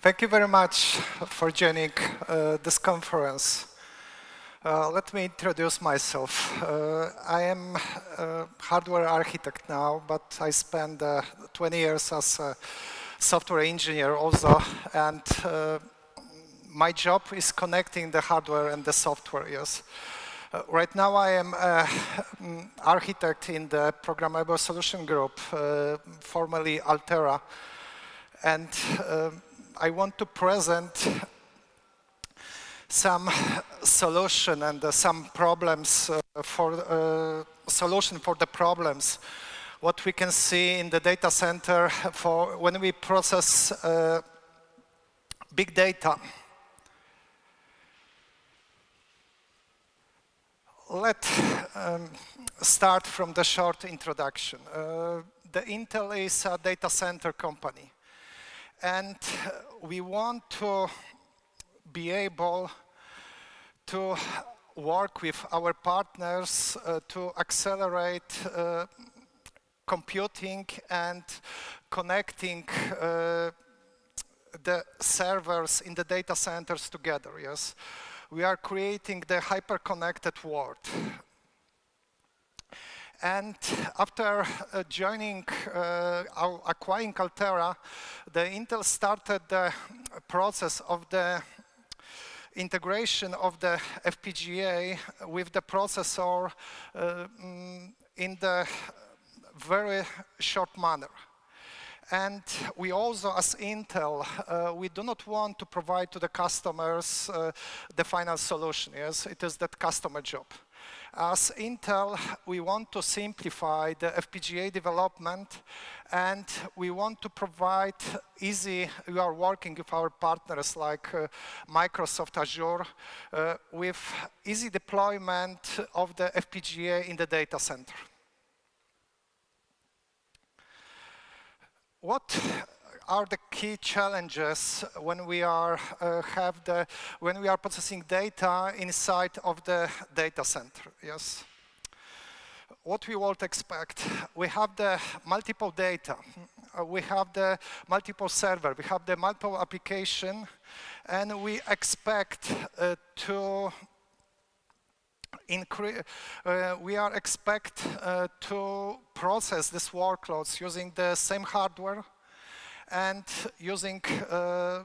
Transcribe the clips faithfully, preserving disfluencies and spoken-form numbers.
Thank you very much for joining uh, this conference. Uh, let me introduce myself. Uh, I am a hardware architect now, but I spent uh, twenty years as a software engineer also, and uh, my job is connecting the hardware and the software, yes. Uh, right now I am an architect in the Programmable Solution Group, uh, formerly Altera, and uh, I want to present some solution and uh, some problems uh, for uh, solution for the problems. What we can see in the data center for when we process uh, big data. Let's um, start from the short introduction. Uh, the Intel is a data center company. And we want to be able to work with our partners uh, to accelerate uh, computing and connecting uh, the servers in the data centers together, yes. We are creating the hyper-connected world. And after uh, joining, uh, acquiring Altera, the Intel started the process of the integration of the F P G A with the processor uh, in the very short manner. And we also, as Intel, uh, we do not want to provide to the customers uh, the final solution. Yes, it is that customer job. As Intel, we want to simplify the F P G A development, and we want to provide easy, we are working with our partners like uh, Microsoft Azure, uh, with easy deployment of the F P G A in the data center. What are the key challenges when we are uh, have the when we are processing data inside of the data center? Yes, what we would expect. We have the multiple data, uh, we have the multiple server, we have the multiple application, and we expect uh, to increase. Uh, we are expect uh, to process these workloads using the same hardware and using uh,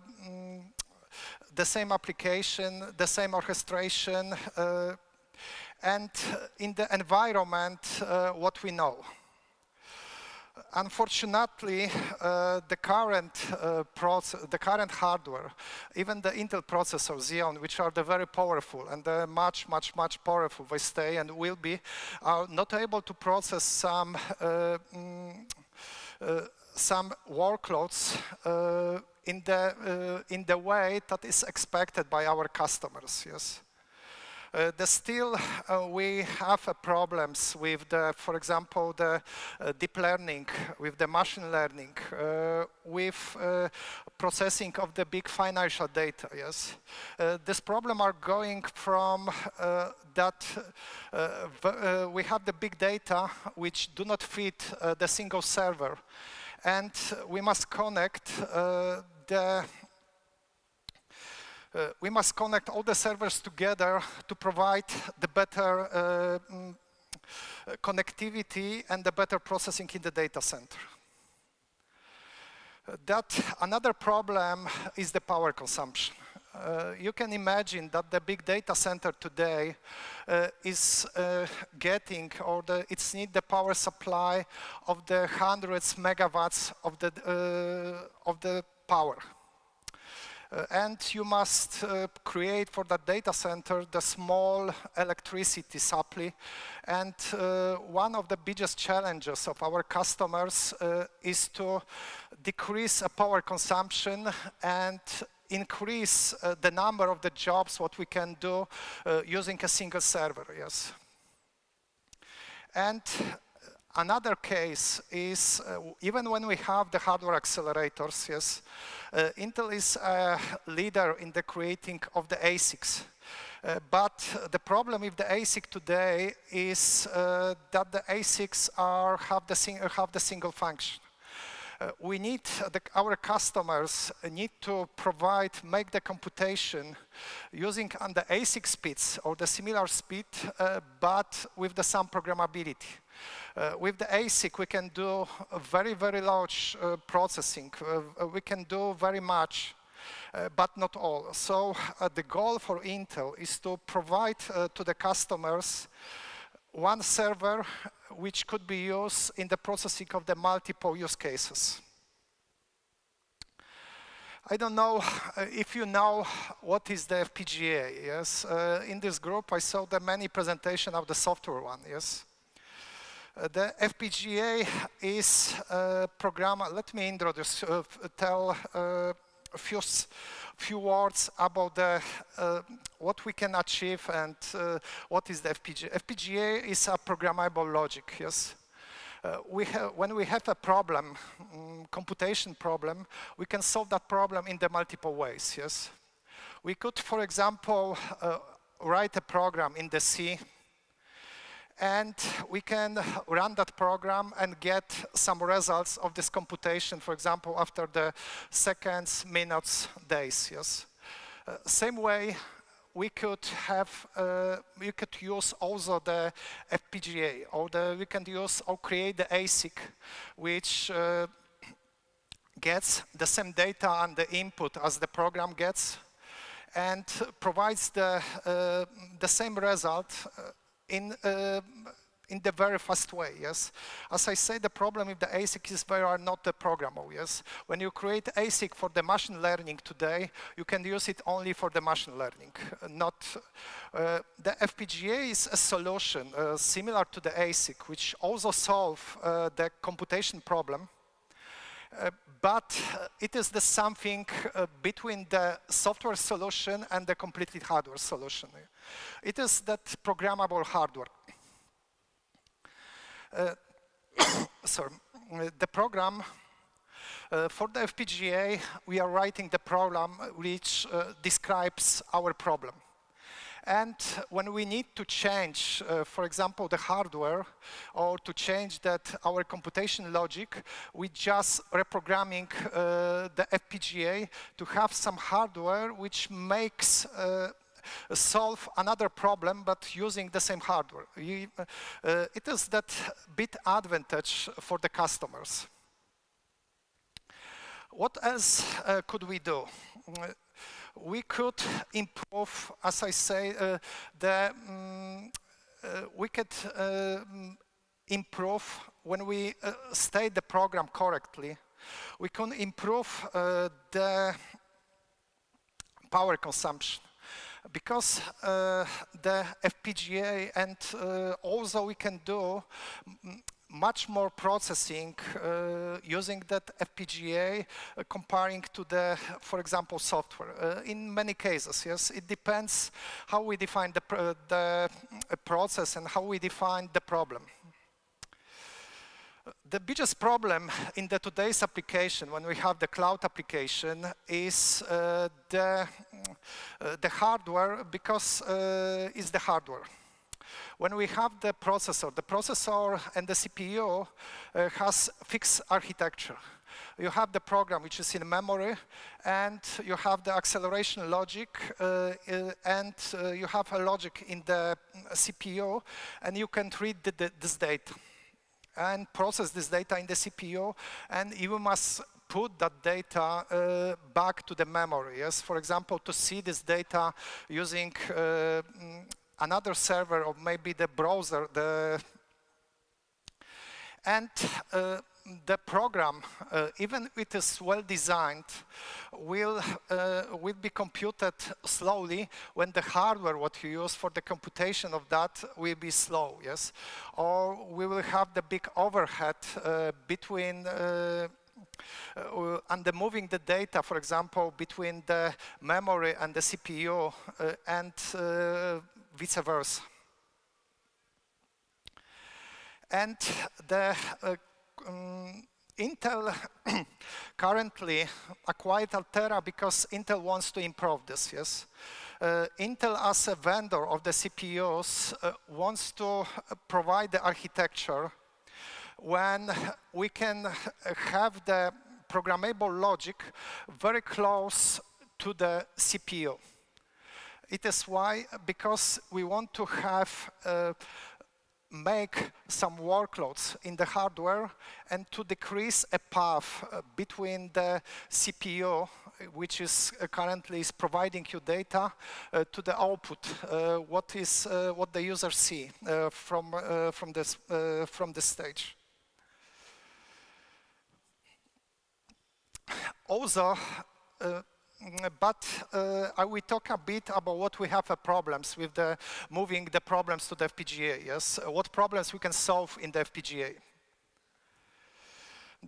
the same application, the same orchestration, uh, and in the environment uh, what we know. Unfortunately, uh, the current uh, process, the current hardware, even the Intel processor Xeon, which are the very powerful and they're much, much, much powerful, they stay and will be, are not able to process some uh, mm, uh, some workloads uh, in the uh, in the way that is expected by our customers. Yes. Uh, the still, uh, we have uh, problems with, the, for example, the uh, deep learning, with the machine learning, uh, with uh, processing of the big financial data, yes. Uh, this problem are going from uh, that uh, uh, we have the big data which do not fit uh, the single server, and we must connect uh, the Uh, we must connect all the servers together to provide the better uh, mm, connectivity and the better processing in the data center. That another problem is the power consumption. Uh, you can imagine that the big data center today uh, is uh, getting, or the, it's need the power supply of the hundreds megawatts of the uh, of the power. Uh, and you must uh, create for that data center the small electricity supply. And uh, one of the biggest challenges of our customers uh, is to decrease uh, power consumption and increase uh, the number of the jobs what we can do uh, using a single server, yes. And another case is, uh, even when we have the hardware accelerators, yes, uh, Intel is a leader in the creating of the A SICs. Uh, but the problem with the A SIC today is uh, that the A SICs are, have, the sing have the single function. uh, we need the, our customers need to provide, make the computation using on the A S I C speeds or the similar speed, uh, but with the some programmability. Uh, with the A S I C, we can do a very, very large uh, processing. Uh, we can do very much. Uh, but not all. So uh, the goal for Intel is to provide uh, to the customers one server which could be used in the processing of the multiple use cases. I don't know uh, if you know what is the F P G A, yes? Uh, in this group I saw the many presentations of the software one, yes? Uh, the F P G A is a program, let me introduce, uh, tell uh, Few, few words about the, uh, what we can achieve and uh, what is the F P G A. F P G A is a programmable logic, yes? Uh, we when we have a problem, um, computation problem, we can solve that problem in the multiple ways, yes? We could, for example, uh, write a program in the C, and we can run that program and get some results of this computation, for example, after the seconds, minutes, days, yes? Uh, same way, we could have, uh, we could use also the F P G A, or the, we can use or create the A S I C, which uh, gets the same data and the input as the program gets, and provides the, uh, the same result uh, In, uh, in the very fast way, yes? As I say, the problem with the A S I C is they are not the programmable, yes? When you create A S I C for the machine learning today, you can use it only for the machine learning, not... Uh, the F P G A is a solution uh, similar to the A S I C, which also solve uh, the computation problem, uh, but it is the something uh, between the software solution and the completely hardware solution. It is that programmable hardware. Uh, sorry, the program uh, for the F P G A, we are writing the program which uh, describes our problem. And when we need to change, uh, for example, the hardware, or to change that our computation logic, we just reprogramming uh, the F P G A to have some hardware which makes uh, solve another problem, but using the same hardware. You, uh, it is that bit advantage for the customers. What else uh, could we do? We could improve, as I say, uh, the, um, uh, we could uh, improve when we uh, state the program correctly. We can improve uh, the power consumption, because uh, the F P G A, and uh, also we can do much more processing uh, using that F P G A uh, comparing to the, for example, software. Uh, in many cases, yes, it depends how we define the, pr the process and how we define the problem. The biggest problem in the today's application, when we have the cloud application, is uh, the, uh, the hardware, because uh, it's the hardware. When we have the processor, the processor and the C P U uh, has fixed architecture. You have the program which is in memory, and you have the acceleration logic, uh, and uh, you have a logic in the C P U, and you can read the, the, this data and process this data in the C P U, and you must put that data uh, back to the memory. Yes, for example, to see this data using uh, another server, or maybe the browser, the and uh, the program, uh, even if it is well designed, will uh, will be computed slowly when the hardware what you use for the computation of that will be slow, yes, or we will have the big overhead uh, between. Uh, Uh, and the moving the data, for example, between the memory and the C P U, uh, and uh, vice versa. And the uh, um, Intel currently acquired Altera because Intel wants to improve this, yes? Uh, Intel, as a vendor of the C P Us, uh, wants to provide the architecture when we can have the programmable logic very close to the C P U. It is why, because we want to have uh, make some workloads in the hardware and to decrease a path uh, between the C P U, which is uh, currently is providing you data, uh, to the output, uh, what is uh, what the user see uh, from uh, from this uh, from this stage. Also. Uh, But uh, I will talk a bit about what we have uh, problems with the moving the problems to the F P G A. Yes, what problems we can solve in the F P G A.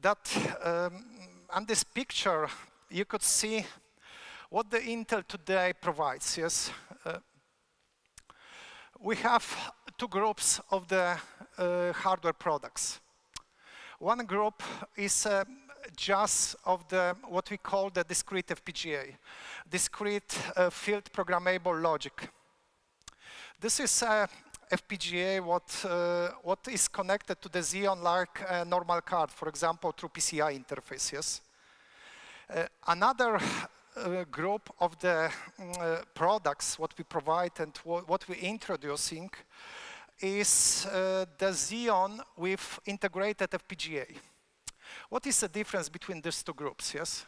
That um, on this picture you could see what the Intel today provides. Yes, uh, we have two groups of the uh, hardware products. One group is uh, just of the what we call the discrete F P G A, discrete uh, field programmable logic. This is a F P G A what uh, what is connected to the Xeon-like uh, normal card, for example, through P C I interfaces. Uh, another uh, group of the uh, products what we provide and wh what we're introducing is uh, the Xeon with integrated F P G A. What is the difference between these two groups? Yes,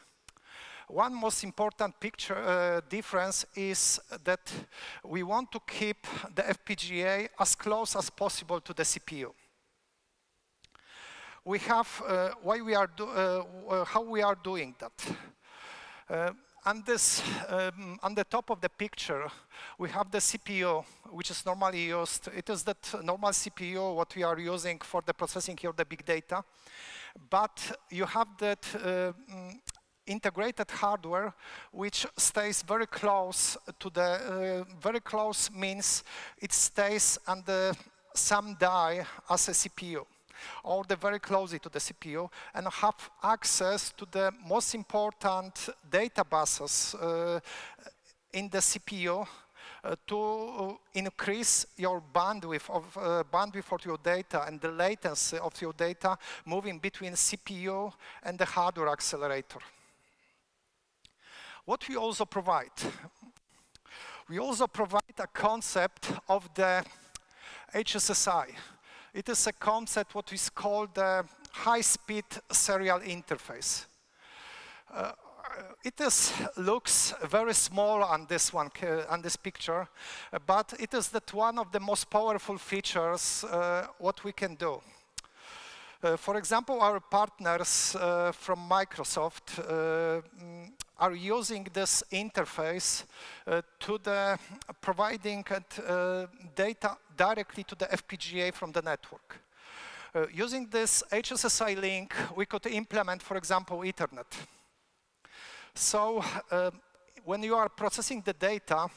one most important picture uh, difference is that we want to keep the F P G A as close as possible to the C P U. We have uh, why we are do, uh, how we are doing that. Uh, And this, um, on the top of the picture, we have the C P U, which is normally used. It is that normal C P U what we are using for the processing of the big data. But you have that uh, integrated hardware, which stays very close to the. Uh, very close means it stays on the some die as a C P U, or the very closely to the C P U, and have access to the most important databases uh, in the C P U uh, to increase your bandwidth of uh, bandwidth of your data and the latency of your data moving between C P U and the hardware accelerator. What we also provide, we also provide a concept of the H S S I. It is a concept what is called the high-speed serial interface. Uh, it is, looks very small on this one, uh, on this picture, uh, but it is that one of the most powerful features uh, what we can do. Uh, for example, our partners uh, from Microsoft uh, are using this interface uh, to the providing uh, data directly to the F P G A from the network. Uh, using this H S S I link, we could implement, for example, Ethernet. So uh, when you are processing the data,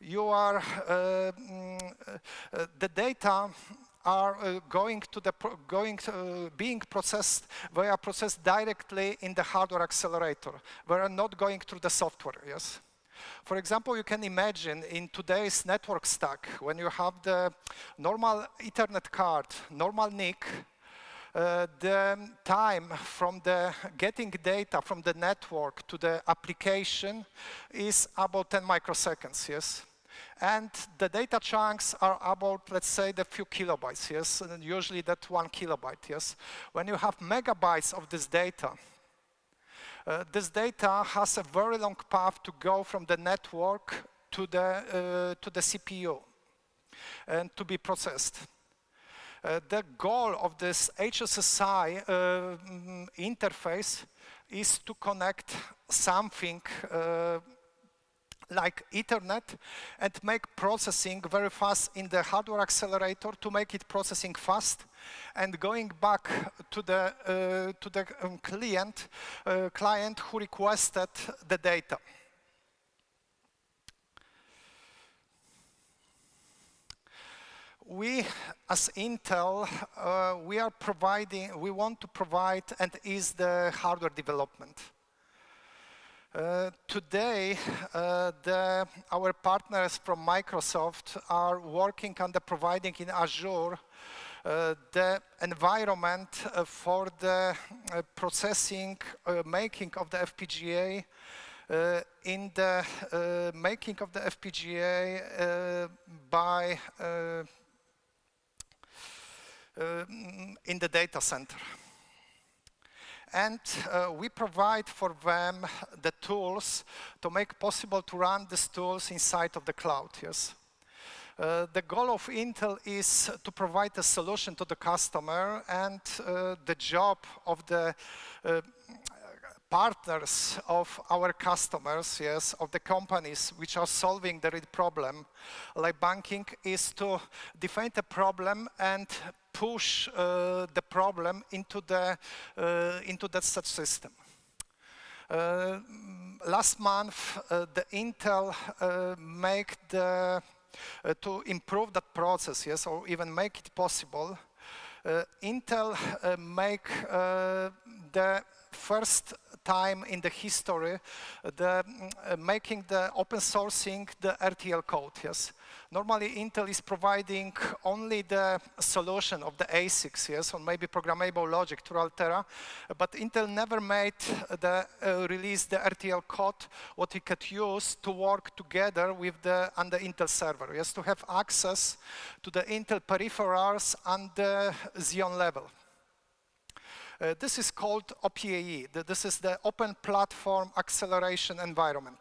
you are uh, mm, uh, the data are uh, going to the pro going to, uh, being processed. They are processed directly in the hardware accelerator. They are not going through the software. Yes. For example, you can imagine in today's network stack, when you have the normal Ethernet card, normal N I C, uh, the time from the getting data from the network to the application is about ten microseconds. Yes. And the data chunks are about, let's say, the few kilobytes, yes? And usually that one kilobyte, yes? When you have megabytes of this data, uh, this data has a very long path to go from the network to the, uh, to the C P U and to be processed. Uh, the goal of this H S S I uh, interface is to connect something uh, like Ethernet and make processing very fast in the hardware accelerator to make it processing fast and going back to the uh, to the um, client uh, client who requested the data. We, as Intel, uh, we are providing. We want to provide and ease the hardware development. Uh, today, uh, the, our partners from Microsoft are working on the providing in Azure uh, the environment uh, for the uh, processing, uh, making of the F P G A. Uh, in the uh, making of the F P G A uh, by uh, uh, in the data center. And uh, we provide for them the tools to make possible to run these tools inside of the cloud, yes. Uh, the goal of Intel is to provide a solution to the customer, and uh, the job of the uh, partners of our customers, yes, of the companies which are solving the real problem, like banking, is to define the problem and push uh, the problem into the uh, into that such system. Uh, last month, uh, the Intel uh, made the uh, to improve that process, yes, or even make it possible. Uh, Intel uh, make uh, the first time in the history, the uh, making the open sourcing the R T L code, yes. Normally Intel is providing only the solution of the A S I Cs, yes, or maybe programmable logic through Altera, but Intel never made the uh, release the R T L code what we could use to work together with the on the Intel server, yes, to have access to the Intel peripherals on the Xeon level. Uh, this is called O P A E. The, this is the Open Platform Acceleration Environment.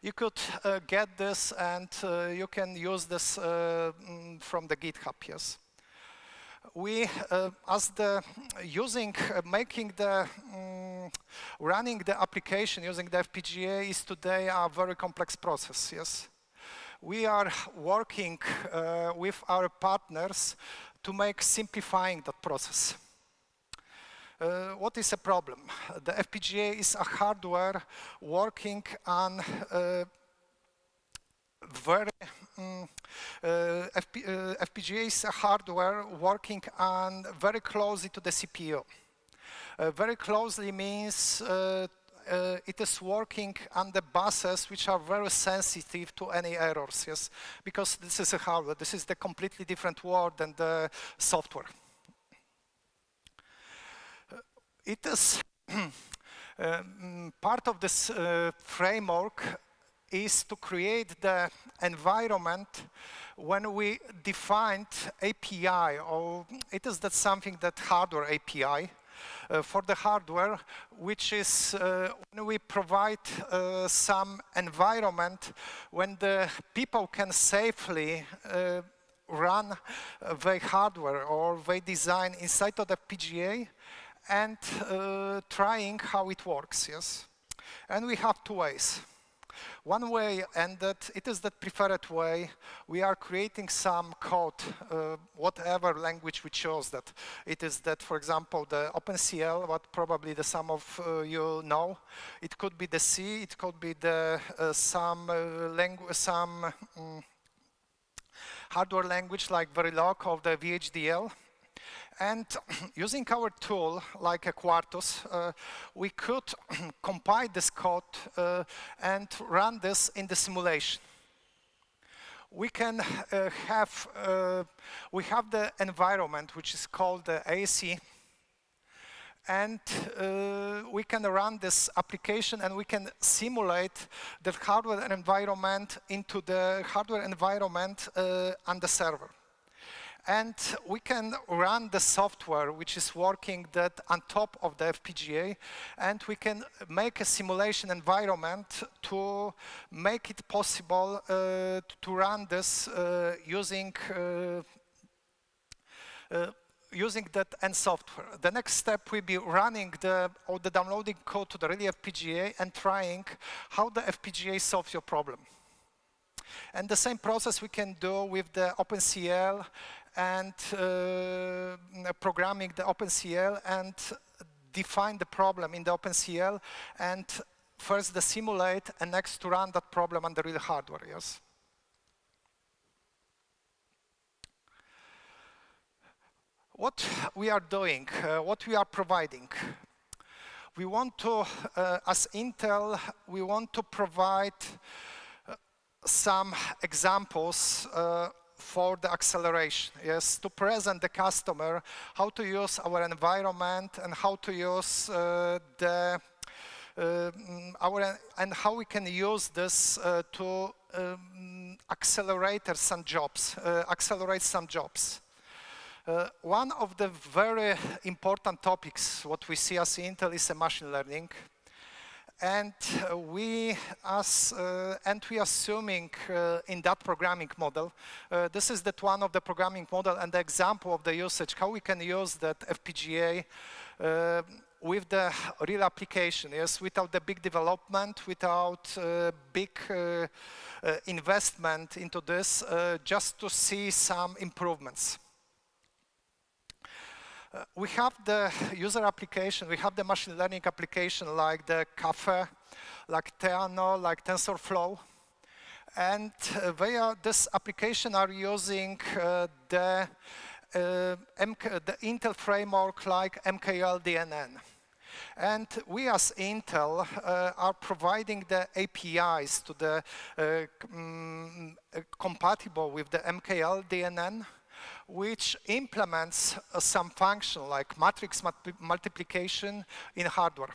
You could uh, get this, and uh, you can use this uh, from the GitHub, yes. We, uh, as the using, uh, making the, um, running the application using the F P G A is today a very complex process, yes. We are working uh, with our partners to make simplifying that process. Uh, what is the problem? The F P G A is a hardware working on uh, very um, uh, F P, uh, F P G A is a hardware working on very closely to the C P U. Uh, very closely means uh, Uh, it is working on the buses which are very sensitive to any errors, yes, because this is a hardware, this is the completely different world than the software. Uh, it is um, part of this uh, framework is to create the environment when we defined A P I, or it is that something that hardware A P I. Uh, for the hardware, which is uh, when we provide uh, some environment when the people can safely uh, run their hardware or their design inside of the F P G A and uh, trying how it works, yes. And we have two ways. One way, and that it is the preferred way, we are creating some code, uh, whatever language we chose that. It is that, for example, the OpenCL, what probably the some of uh, you know. It could be the C, it could be the uh, some uh, language, some um, hardware language like Verilog or the V H D L. And using our tool, like a Quartus, uh, we could compile this code uh, and run this in the simulation. We can uh, have, uh, we have the environment, which is called the A S E, and uh, we can run this application and we can simulate the hardware environment into the hardware environment uh, on the server. And we can run the software which is working that on top of the F P G A, and we can make a simulation environment to make it possible uh, to run this uh, using uh, uh, using that end software. The next step will be running the or the downloading code to the real F P G A and trying how the F P G A solves your problem. And the same process we can do with the OpenCL and uh, programming the OpenCL and define the problem in the OpenCL and first the simulate and next to run that problem on the real hardware, yes. What we are doing, uh, what we are providing. We want to, uh, as Intel, we want to provide some examples uh, for the acceleration, yes, to present the customer how to use our environment and how to use uh, the uh, our and how we can use this uh, to um, accelerate some jobs, uh, accelerate some jobs. Uh, one of the very important topics what we see as Intel is a machine learning. And we, as, uh, and we assuming uh, in that programming model, uh, this is that one of the programming model and the example of the usage, how we can use that F P G A uh, with the real application, yes, without the big development, without uh, big uh, uh, investment into this, uh, just to see some improvements. Uh, we have the user application, we have the machine learning application like the Caffe, like Theano, like TensorFlow. And uh, they are, this application are using uh, the, uh, M K, the Intel framework like M K L D N N. And we as Intel uh, are providing the A P Is to the uh, um, uh, compatible with the M K L D N N, which implements uh, some function like matrix multiplication in hardware.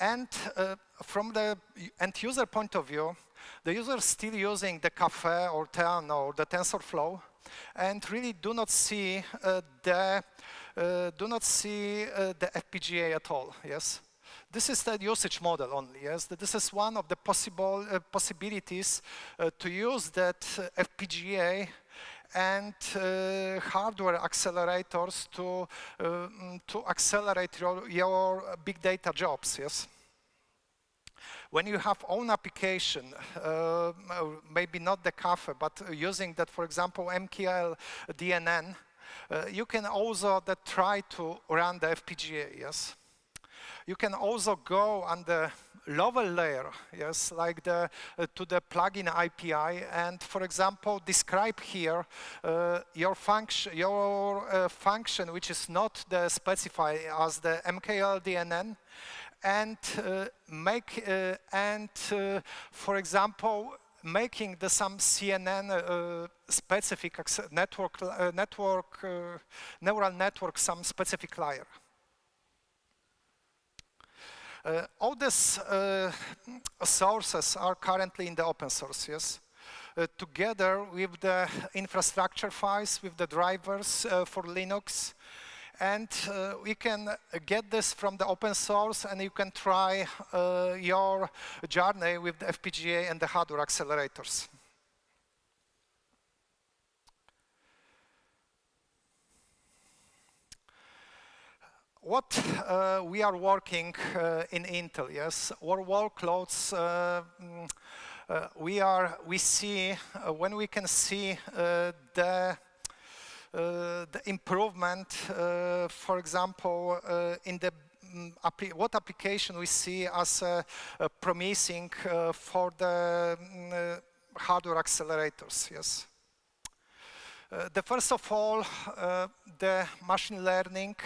And uh, from the end user point of view, the user is still using the Caffe or Theano or the TensorFlow, and really do not see uh, the uh, do not see uh, the F P G A at all. Yes. This is the usage model only, yes? This is one of the possible uh, possibilities uh, to use that uh, F P G A and uh, hardware accelerators to, uh, to accelerate your, your big data jobs, yes? When you have own application, uh, maybe not the Caffe, but using that, for example, M K L D N N, uh, you can also that try to run the F P G A, yes? You can also go on the lower layer, yes, like the, uh, to the plugin A P I, and for example, describe here uh, your function, your uh, function which is not the specified as the M K L D N N, and uh, make uh, and uh, for example, making the some C N N uh, specific network uh, network uh, neural network some specific layer. Uh, all these uh, sources are currently in the open source, yes? Uh, together with the infrastructure files, with the drivers uh, for Linux. And uh, we can get this from the open source, and you can try uh, your journey with the F P G A and the hardware accelerators. What uh, we are working uh, in Intel, yes, our workloads. Uh, uh, we are we see uh, when we can see uh, the uh, the improvement. Uh, for example, uh, in the um, appli what application we see as uh, uh, promising uh, for the uh, hardware accelerators, yes. Uh, the first of all, uh, the machine learning.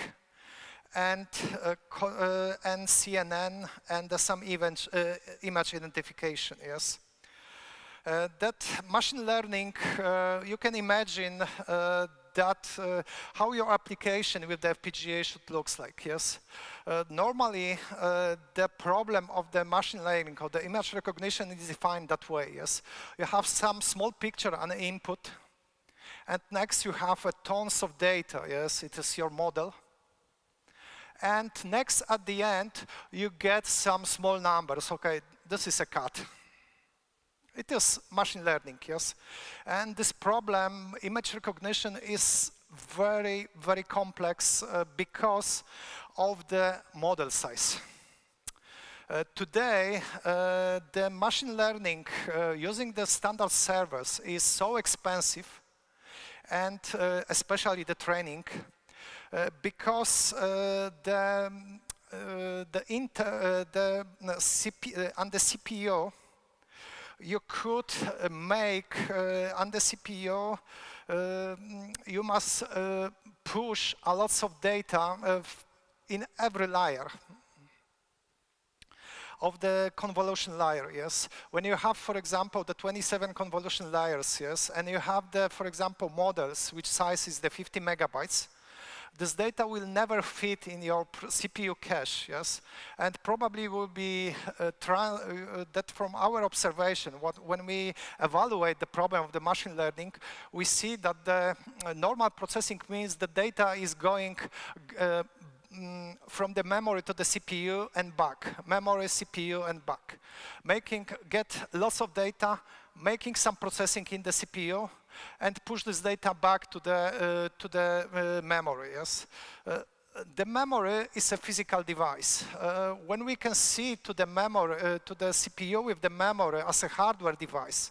And, uh, co uh, and C N N and uh, some event, uh, image identification, yes. Uh, that machine learning, uh, you can imagine uh, that uh, how your application with the F P G A should looks like, yes. Uh, normally, uh, the problem of the machine learning or the image recognition is defined that way, yes. You have some small picture and input, and next you have uh, tons of data, yes, it is your model. And next, at the end, you get some small numbers. Okay, this is a cat. It is machine learning, yes? And this problem, image recognition, is very, very complex uh, because of the model size. Uh, today, uh, the machine learning uh, using the standard servers is so expensive, and uh, especially the training. Uh, because uh, the uh, the, inter, uh, the C P, uh, on the C P U, you could uh, make uh, on the C P U, uh, you must uh, push a lot of data uh, in every layer. of the convolution layer, yes? When you have, for example, the twenty-seven convolution layers, yes, and you have the, for example, models, which size is the fifty megabytes, this data will never fit in your C P U cache, yes? And probably will be uh, uh, that from our observation, what, when we evaluate the problem of the machine learning, we see that the uh, normal processing means the data is going uh, mm, from the memory to the C P U and back, memory, C P U, and back, making get lots of data, making some processing in the C P U, and push this data back to the uh, to the uh, memory. Yes, uh, the memory is a physical device. Uh, when we can see to the memory uh, to the C P U with the memory as a hardware device,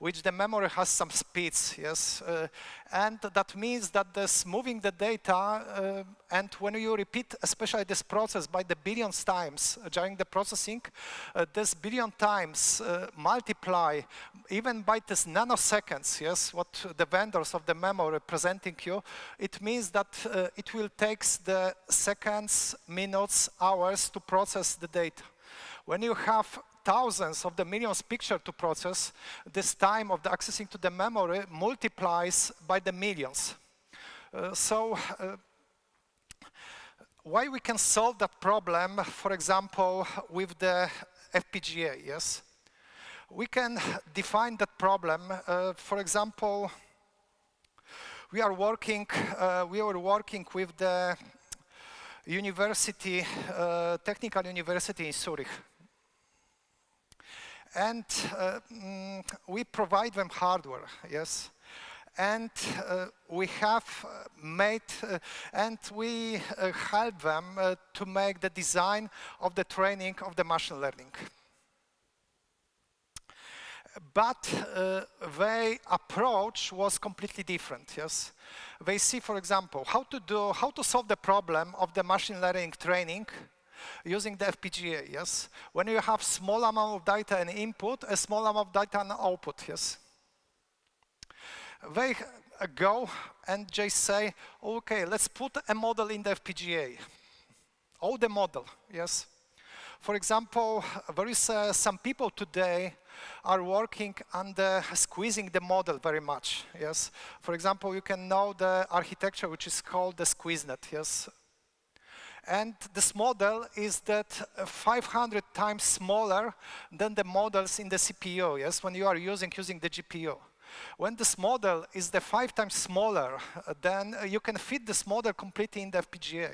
which the memory has some speeds. Yes, uh, and that means that this moving the data. Uh, And when you repeat, especially this process, by the billions times during the processing, uh, this billion times uh, multiply even by this nanoseconds, yes, what the vendors of the memory presenting you, it means that uh, it will take the seconds, minutes, hours to process the data. When you have thousands of the millions picture to process, this time of the accessing to the memory multiplies by the millions. Uh, so. Uh, Why we can solve that problem, for example, with the F P G A, yes? We can define that problem. Uh, for example, we are working, uh, we are working with the university, uh, Technical University in Zurich. And uh, mm, we provide them hardware, yes? And uh, we have made, uh, and we uh, help them uh, to make the design of the training of the machine learning. But uh, their approach was completely different, yes? They see, for example, how to do, how to solve the problem of the machine learning training using the F P G A, yes? When you have small amount of data and input, a small amount of data and output, yes? They go and just say, okay, let's put a model in the F P G A. Oh, the model, yes. For example, there is uh, some people today are working on the squeezing the model very much, yes. For example, you can know the architecture which is called the SqueezeNet, yes. And this model is that five hundred times smaller than the models in the C P U, yes, when you are using, using the G P U. When this model is the five times smaller, then you can fit this model completely in the F P G A.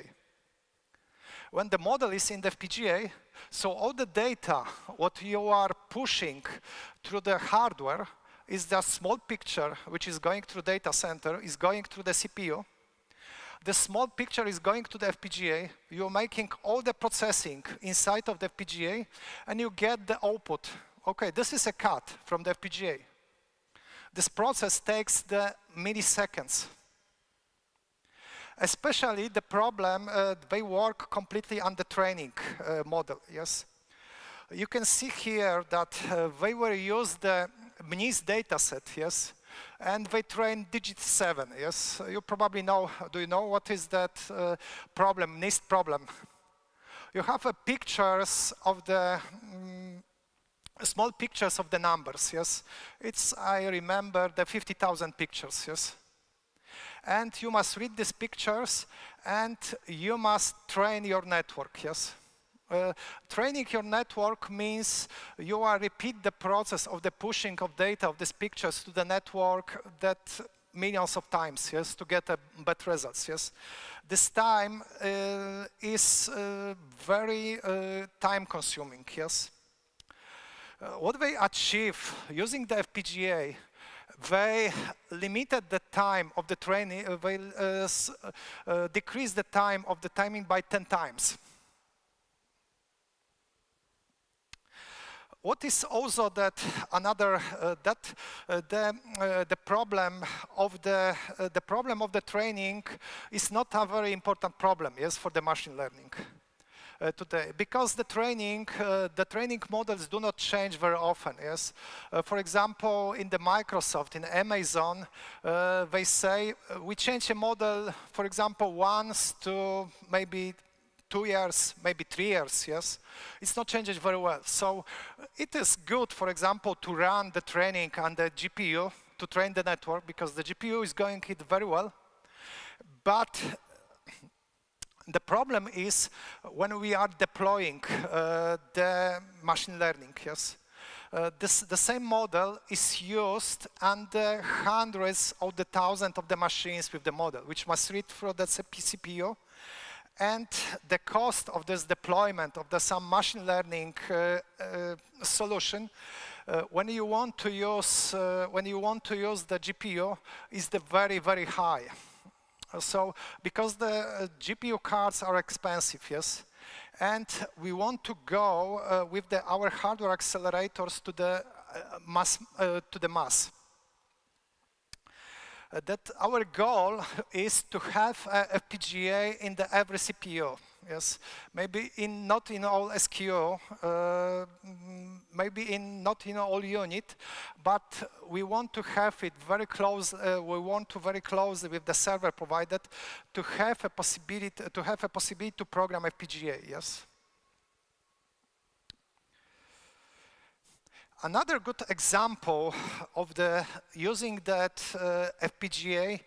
When the model is in the F P G A, so all the data what you are pushing through the hardware is the small picture which is going through data center, is going through the C P U. The small picture is going to the F P G A. You're making all the processing inside of the F P G A, and you get the output. Okay, this is a cut from the F P G A. This process takes the milliseconds. Especially the problem, uh, they work completely on the training uh, model, yes? You can see here that uh, they were used the M N I S dataset, yes? And they trained digit seven, yes? You probably know, do you know what is that uh, problem, M N I S problem? You have uh, pictures of the, mm, small pictures of the numbers, yes? It's, I remember, the fifty thousand pictures, yes? And you must read these pictures, and you must train your network, yes? Uh, training your network means you are repeat the process of the pushing of data of these pictures to the network that millions of times, yes, to get a better results, yes? This time uh, is uh, very uh, time-consuming, yes? Uh, what they achieve using the F P G A, they limited the time of the training, uh, they uh, uh, decreased the time of the timing by ten times. What is also that another uh, that uh, the uh, the problem of the uh, the problem of the training is not a very important problem, yes, for the machine learning. Uh, today, because the training, uh, the training models do not change very often, yes? Uh, for example, in the Microsoft, in Amazon, uh, they say, uh, we change a model, for example, once to maybe two years, maybe three years, yes, it's not changed very well. So it is good, for example, to run the training on the G P U to train the network, because the G P U is going it very well. But the problem is when we are deploying uh, the machine learning, yes. Uh, this, the same model is used under hundreds of the thousands of the machines with the model, which must read through the C P U. And the cost of this deployment of the some machine learning uh, uh, solution, uh, when you want to use uh, when you want to use the G P U, is the very very high. So because the uh, G P U cards are expensive, yes. And we want to go uh, with the, our hardware accelerators to the uh, mass. Uh, to the mass. Uh, that our goal is to have a F P G A in the every C P U. Yes, maybe in not in all S Q, uh, maybe in not in all unit, but we want to have it very close. Uh, we want to very close with the server provided to have a possibility to have a possibility to program F P G A. Yes. Another good example of the using that uh, F P G A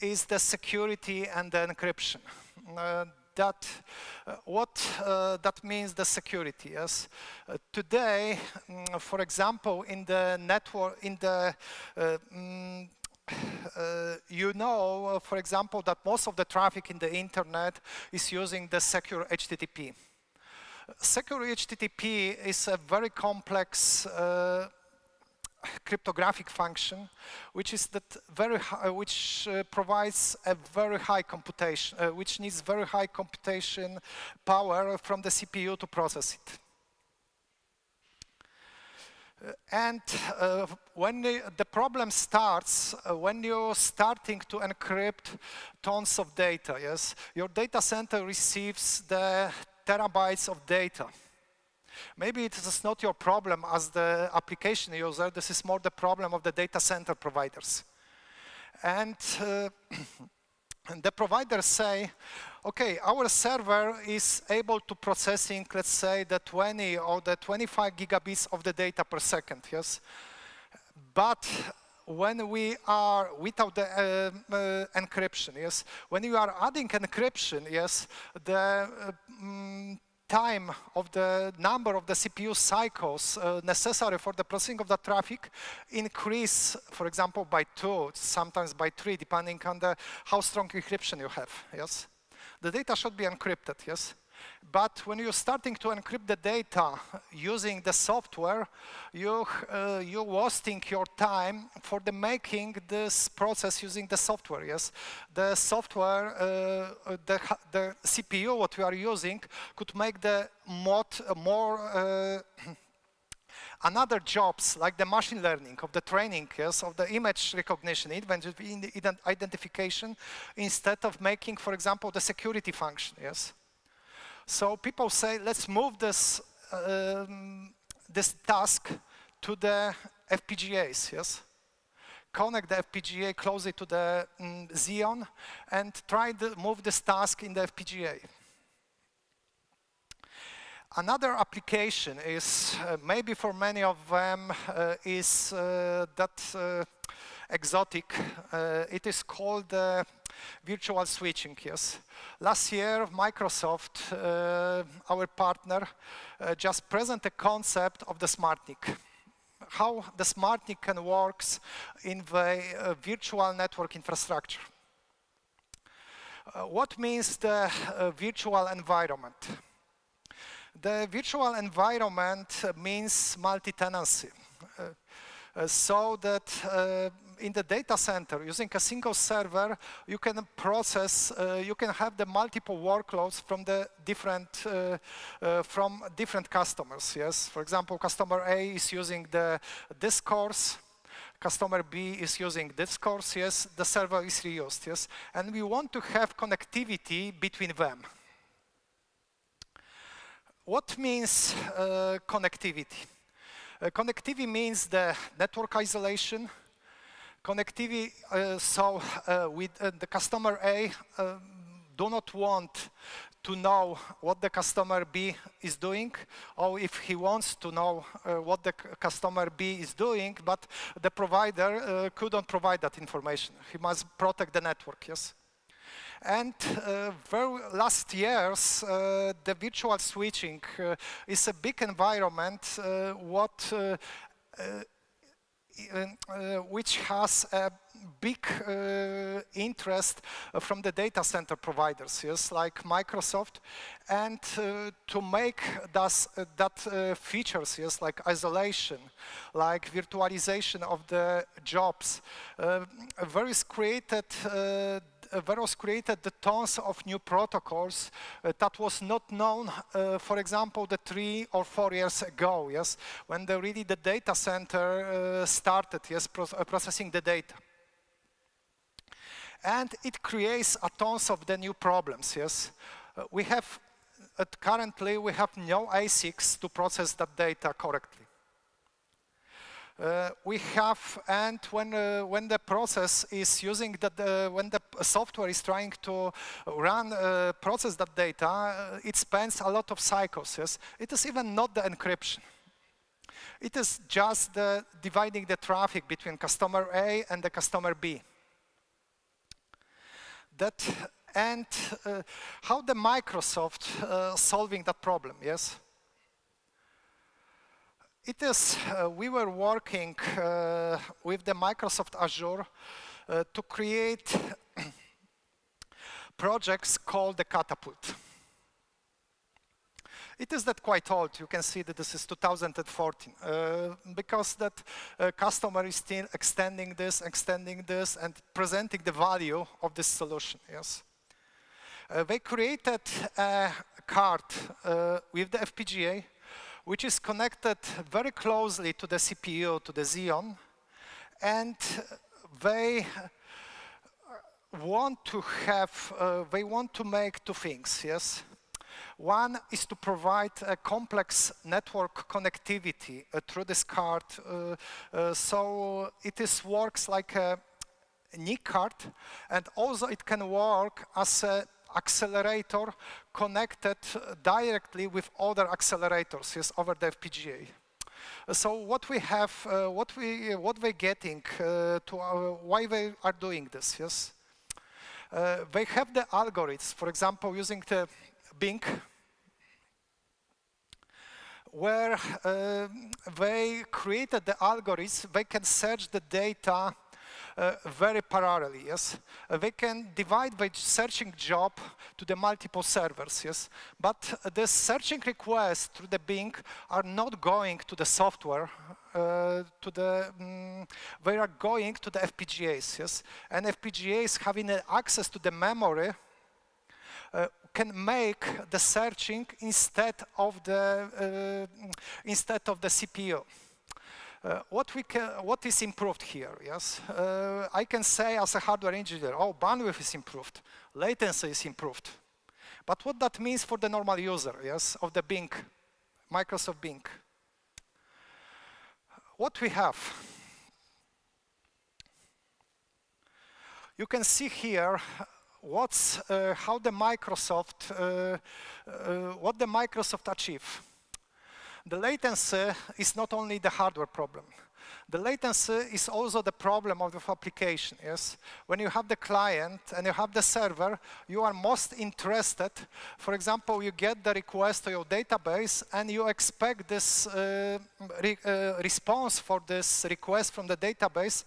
is the security and the encryption. Uh, that uh, what uh, that means the security. Yes, uh, today, mm, for example, in the network, in the uh, mm, uh, you know, uh, for example, that most of the traffic in the internet is using the secure H T T P. Secure H T T P is a very complex uh, cryptographic function, which is that very high, which uh, provides a very high computation, uh, which needs very high computation power from the C P U to process it. Uh, and uh, when the, the problem starts, uh, when you're starting to encrypt tons of data, yes, your data center receives the terabytes of data. Maybe it is not your problem as the application user, this is more the problem of the data center providers. And, uh, and the providers say, okay, our server is able to processing, let's say, the twenty or the twenty-five gigabits of the data per second, yes? But when we are without the uh, uh, encryption, yes, when you are adding encryption, yes, the uh, mm, time of the number of the C P U cycles uh, necessary for the processing of the traffic increase, for example, by two, sometimes by three, depending on the how strong encryption you have, yes. The data should be encrypted, yes. But when you're starting to encrypt the data using the software, you, uh, you're wasting your time for the making this process using the software, yes? The software, uh, the, the C P U what we are using could make the mod more uh, another jobs like the machine learning, of the training, yes, of the image recognition, identification, instead of making, for example, the security function, yes? So people say, let's move this um, this task to the F P G As. Yes, connect the F P G A closely to the um, Xeon and try to move this task in the F P G A. Another application is uh, maybe for many of them uh, is uh, that uh, exotic. Uh, it is called uh, virtual switching, yes. Last year, Microsoft, uh, our partner, uh, just presented a concept of the SmartNIC. How the SmartNIC can work in the uh, virtual network infrastructure. Uh, what means the uh, virtual environment? The virtual environment means multi-tenancy. Uh, Uh, so that uh, in the data center, using a single server, you can process, uh, you can have the multiple workloads from the different uh, uh, from different customers. Yes, for example, customer A is using the this course, customer B is using this course. Yes, the server is reused. Yes, and we want to have connectivity between them. What means uh, connectivity? Uh, connectivity means the network isolation. Connectivity, uh, so uh, with uh, the customer A, uh, do not want to know what the customer B is doing, or if he wants to know uh, what the customer B is doing, but the provider uh, couldn't provide that information. He must protect the network, yes? And uh, very last years, uh, the virtual switching uh, is a big environment uh, what uh, uh, Uh, which has a big uh, interest from the data center providers, yes, like Microsoft, and uh, to make das, uh, that uh, features, yes, like isolation, like virtualization of the jobs, uh, various created uh, Veros created the tons of new protocols uh, that was not known, uh, for example, the three or four years ago, yes, when the, really the data center uh, started, yes, pro uh, processing the data. And it creates a tons of the new problems, yes. Uh, we have, uh, currently, we have no A S I Cs to process that data correctly. Uh, we have, and when uh, when the process is using that, uh, when the software is trying to run uh, process that data, uh, it spends a lot of cycles. Yes, it is even not the encryption. It is just the dividing the traffic between customer A and the customer B. That and uh, how the Microsoft uh, solving that problem? Yes. It is, uh, we were working uh, with the Microsoft Azure uh, to create projects called the Catapult. It is not quite old. You can see that this is two thousand fourteen, uh, because that uh, customer is still extending this, extending this, and presenting the value of this solution, yes. Uh, they created a card uh, with the F P G A, which is connected very closely to the C P U, to the Xeon, and they want to have, uh, they want to make two things, yes? One is to provide a complex network connectivity uh, through this card, uh, uh, so it is works like a N I C card, and also it can work as a accelerator connected directly with other accelerators, yes, over the F P G A. So what we have, uh, what we, what we're getting uh, to, our, why they are doing this, yes? Uh, they have the algorithms, for example, using the Bing, where uh, they created the algorithms. They can search the data Uh, very parallelly, yes. Uh, they can divide the searching job to the multiple servers, yes. But uh, the searching requests through the Bing are not going to the software, uh, to the, um, they are going to the F P G As, yes. And F P G As having uh, access to the memory uh, can make the searching instead of the, uh, instead of the C P U. Uh, what, we can, what is improved here, yes? Uh, I can say as a hardware engineer, oh, bandwidth is improved, latency is improved. But what that means for the normal user, yes, of the Bing, Microsoft Bing? What we have? You can see here what's, uh, how the Microsoft, uh, uh, what the Microsoft achieve. The latency is not only the hardware problem. The latency is also the problem of the application, yes? When you have the client and you have the server, you are most interested. For example, you get the request to your database and you expect this uh, re uh, response for this request from the database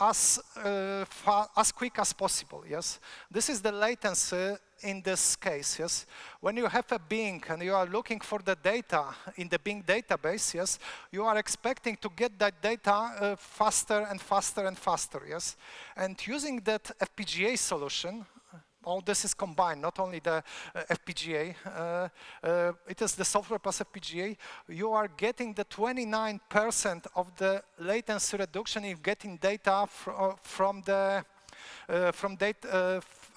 as, uh, far, as quick as possible, yes? This is the latency in this case, yes. When you have a Bing and you are looking for the data in the Bing database, yes, you are expecting to get that data uh, faster and faster and faster, yes. And using that F P G A solution, all this is combined, not only the uh, F P G A, uh, uh, it is the software plus F P G A, you are getting the twenty-nine percent of the latency reduction in getting data fr uh, from the, uh, from, data, uh,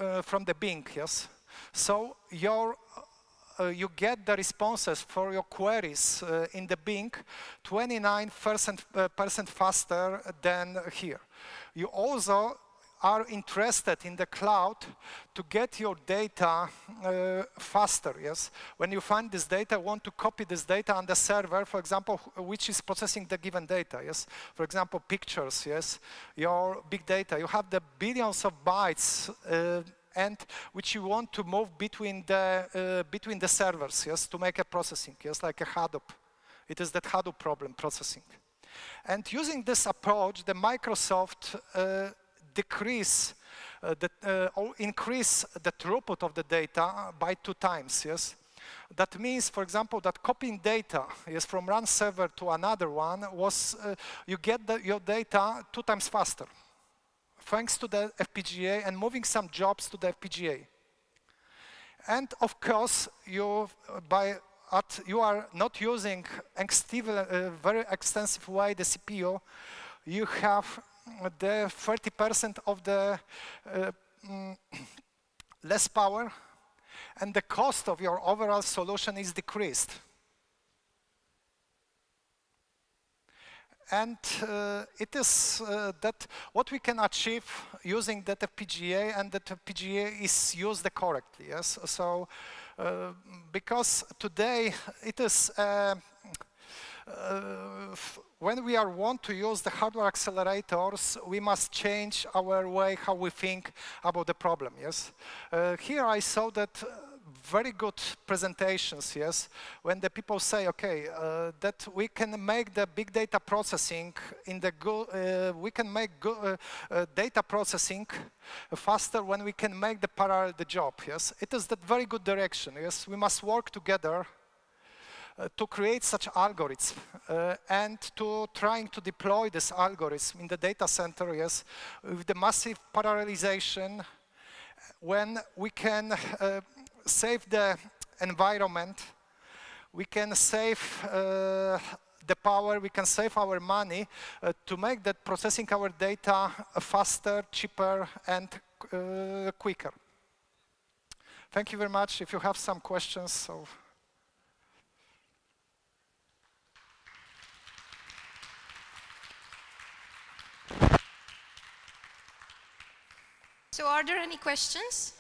uh, from the Bing, yes. So your, uh, you get the responses for your queries uh, in the Bing twenty-nine percent uh, faster than here. You also are interested in the cloud to get your data uh, faster, yes? When you find this data, want to copy this data on the server, for example, which is processing the given data, yes? For example, pictures, yes? Your big data, you have the billions of bytes uh, and which you want to move between the, uh, between the servers, yes? To make a processing, yes? Like a Hadoop. It is that Hadoop problem, processing. And using this approach, the Microsoft uh, decrease uh, the, uh, or increase the throughput of the data by two times, yes? That means, for example, that copying data yes, from one server to another one was, uh, you get the, your data two times faster, thanks to the F P G A and moving some jobs to the F P G A. And of course, you, uh, by At you are not using a very extensive way the C P U, you have the thirty percent of the uh, mm, less power, and the cost of your overall solution is decreased. And uh, it is uh, that what we can achieve using that F P G A, and that F P G A is used correctly, yes? So, Uh, because today it is uh, uh, when we are want to use the hardware accelerators, we must change our way how we think about the problem. Yes, uh, here I saw that very good presentations. Yes, when the people say, "Okay, uh, that we can make the big data processing in the go uh, we can make go uh, uh, data processing." faster when we can make the parallel the job, yes? It is that very good direction, yes? We must work together uh, to create such algorithms uh, and to trying to deploy this algorithm in the data center, yes? With the massive parallelization when we can uh, save the environment, we can save uh, the power, we can save our money uh, to make that processing our data faster, cheaper, and uh, quicker. Thank you very much. If you have some questions, so. So are there any questions?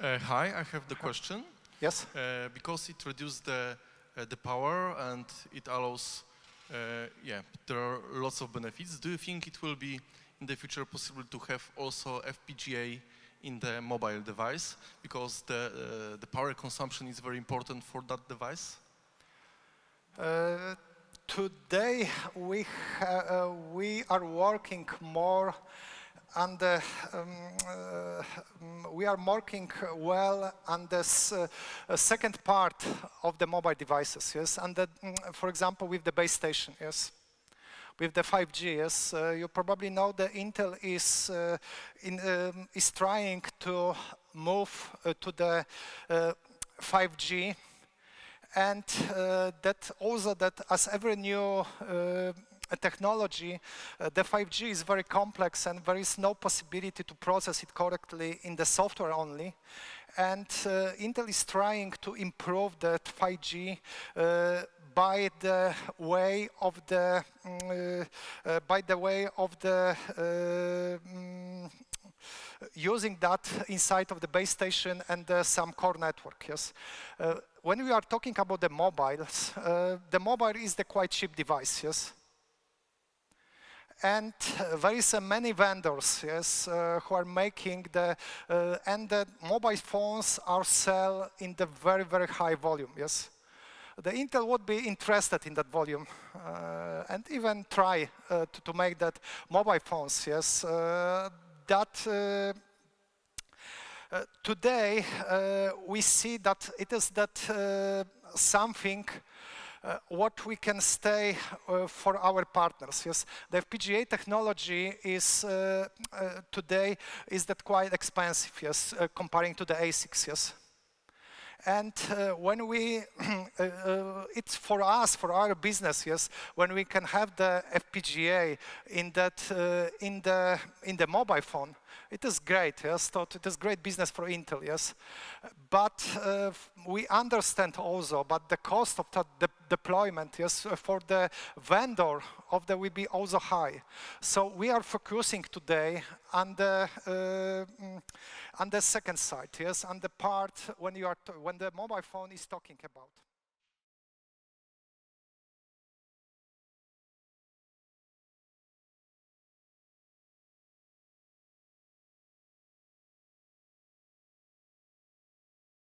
Uh, hi, I have the question. Yes. Uh, because it reduces the uh, the power and it allows, uh, yeah, there are lots of benefits. Do you think it will be in the future possible to have also F P G A in the mobile device, because the uh, the power consumption is very important for that device? Uh, today we uh, we are working more. And uh, um, uh, we are working well on this uh, second part of the mobile devices, yes? And the, for example, with the base station, yes? With the five G, yes? Uh, you probably know that Intel is, uh, in, um, is trying to move uh, to the uh, five G, and uh, that also that as every new uh, technology, uh, the five G is very complex and there is no possibility to process it correctly in the software only. And uh, Intel is trying to improve that five G uh, by the way of the uh, uh, by the way of the uh, mm, using that inside of the base station and uh, some core network. Yes. Uh, when we are talking about the mobiles, uh, the mobile is the quite cheap device. Yes. And uh, there is uh, many vendors, yes, uh, who are making the uh, and the mobile phones are sell in the very very high volume. Yes, the Intel would be interested in that volume uh, and even try uh, to, to make that mobile phones. Yes, uh, that. Uh, Uh, today uh, we see that it is that uh, something uh, what we can stay uh, for our partners. Yes, the F P G A technology is uh, uh, today is that quite expensive. Yes, uh, comparing to the A SICs. Yes, and uh, when we uh, uh, it's for us for our business. Yes, when we can have the F P G A in that uh, in the in the mobile phone. It is great, yes, it is great business for Intel, yes. But uh, we understand also, but the cost of that, the, deployment, yes, for the vendor of the will be also high. So we are focusing today on the uh, on the second side, yes, on the part when you are when the mobile phone is talking about.